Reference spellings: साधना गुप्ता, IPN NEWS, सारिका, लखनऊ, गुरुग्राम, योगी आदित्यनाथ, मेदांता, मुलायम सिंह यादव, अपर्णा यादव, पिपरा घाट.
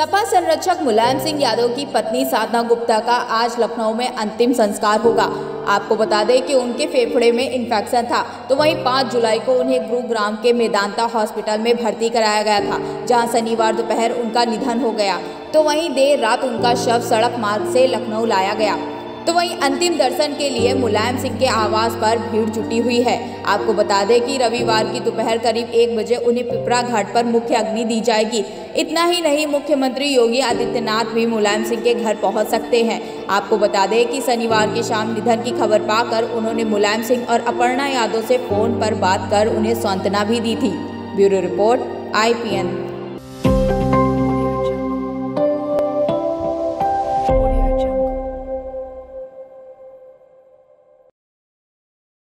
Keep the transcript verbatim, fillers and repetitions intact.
सपा संरक्षक मुलायम सिंह यादव की पत्नी साधना गुप्ता का आज लखनऊ में अंतिम संस्कार होगा। आपको बता दें कि उनके फेफड़े में इन्फेक्शन था, तो वहीं पाँच जुलाई को उन्हें गुरुग्राम के मेदांता हॉस्पिटल में भर्ती कराया गया था, जहां शनिवार दोपहर उनका निधन हो गया। तो वहीं देर रात उनका शव सड़क मार्ग से लखनऊ लाया गया। तो वहीं अंतिम दर्शन के लिए मुलायम सिंह के आवास पर भीड़ जुटी हुई है। आपको बता दें कि रविवार की दोपहर करीब एक बजे उन्हें पिपरा घाट पर मुख्य अग्नि दी जाएगी। इतना ही नहीं, मुख्यमंत्री योगी आदित्यनाथ भी मुलायम सिंह के घर पहुंच सकते हैं। आपको बता दें कि शनिवार की शाम निधन की खबर पाकर उन्होंने मुलायम सिंह और अपर्णा यादव से फोन पर बात कर उन्हें सांत्वना भी दी थी। Bureau report I P N.